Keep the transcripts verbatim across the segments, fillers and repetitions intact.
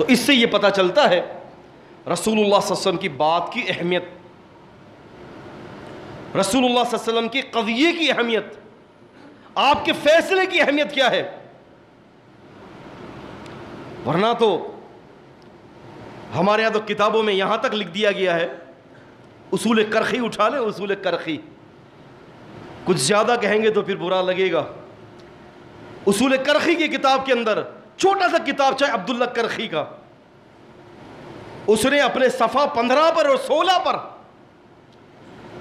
तो इससे ये पता चलता है रसूलुल्लाह सल्लल्लाहु अलैहि वसल्लम की बात की अहमियत, रसूलुल्लाह सल्लल्लाहु अलैहि वसल्लम के कविये की अहमियत, आपके फैसले की अहमियत क्या है। वरना तो हमारे यहाँ तो किताबों में यहाँ तक लिख दिया गया है, उसूल करखी उठा लें, उसूल करखी कुछ ज़्यादा कहेंगे तो फिर बुरा लगेगा। उसूल करखी की किताब के अंदर छोटा सा किताब चाहे अब्दुल्ला करखी का, उसने अपने सफ़ा पंद्रह पर और सोलह पर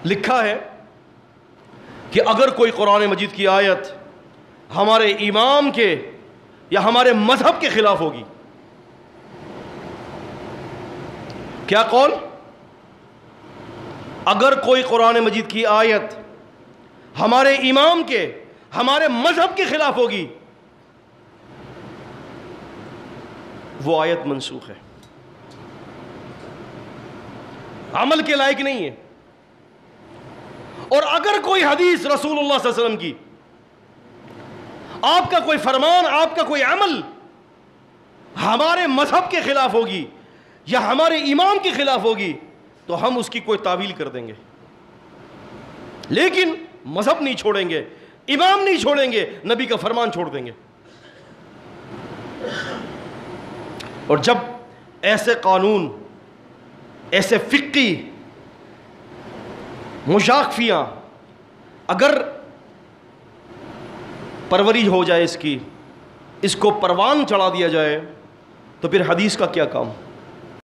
लिखा है कि अगर कोई कुरान मजीद की आयत हमारे इमाम के या हमारे मजहब के खिलाफ होगी, क्या कौल, अगर कोई कुरान मजीद की आयत हमारे इमाम के हमारे मजहब के खिलाफ होगी वो आयत मंसूख है, अमल के लायक नहीं है। और अगर कोई हदीस रसूलुल्लाह सल्लल्लाहु अलैहि वसल्लम की, आपका कोई फरमान, आपका कोई अमल हमारे मजहब के खिलाफ होगी या हमारे इमाम के खिलाफ होगी तो हम उसकी कोई तावील कर देंगे, लेकिन मजहब नहीं छोड़ेंगे, इमाम नहीं छोड़ेंगे, नबी का फरमान छोड़ देंगे। और जब ऐसे कानून, ऐसे फिक्की मुशाकफियाँ अगर परवरिश हो जाए इसकी, इसको परवान चढ़ा दिया जाए तो फिर हदीस का क्या काम।